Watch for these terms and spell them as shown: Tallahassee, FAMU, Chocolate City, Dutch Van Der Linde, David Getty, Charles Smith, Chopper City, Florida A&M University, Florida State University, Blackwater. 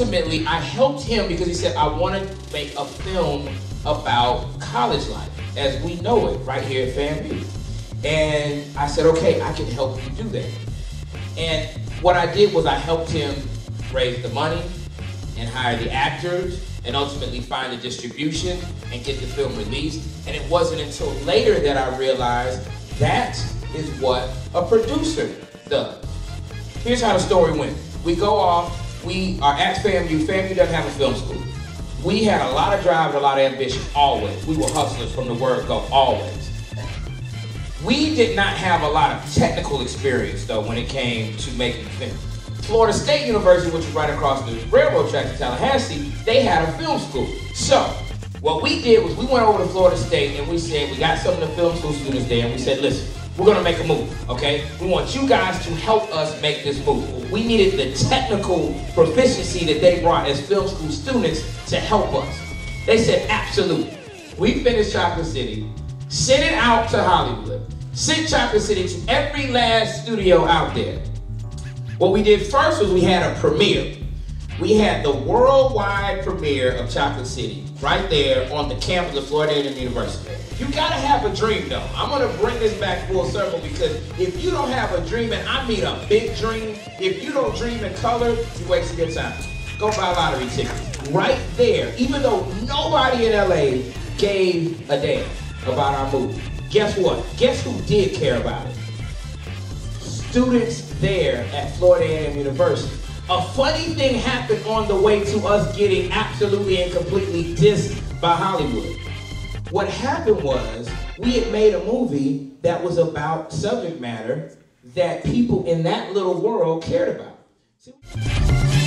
ultimately, I helped him because he said, I want to make a film about college life as we know it right here at FAMU. And I said, okay, I can help you do that. And what I did was I helped him raise the money and hire the actors and ultimately find the distribution and get the film released. And it wasn't until later that I realized that is what a producer does. Here's how the story went. We go off, we are at FAMU. FAMU doesn't have a film school. We had a lot of drive and a lot of ambition, always. We were hustlers from the word go, always. We did not have a lot of technical experience, though, when it came to making films. Florida State University, which is right across the railroad tracks in Tallahassee, they had a film school. So, what we did was we went over to Florida State and we said, we got some of the film school students there and we said, listen, we're gonna make a movie, okay? We want you guys to help us make this movie. We needed the technical proficiency that they brought as film school students to help us. They said, absolutely. We finished Chopper City, sent it out to Hollywood, sent Chopper City to every last studio out there. What we did first was we had a premiere. We had the worldwide premiere of Chocolate City right there on the campus of Florida State University. You gotta have a dream though. I'm gonna bring this back full circle because if you don't have a dream, and I mean a big dream, if you don't dream in color, you waste your time. Go buy lottery tickets. Right there, even though nobody in LA gave a damn about our movie. Guess what? Guess who did care about it? Students there at Florida A&M University. A funny thing happened on the way to us getting absolutely and completely dissed by Hollywood. What happened was we had made a movie that was about subject matter that people in that little world cared about.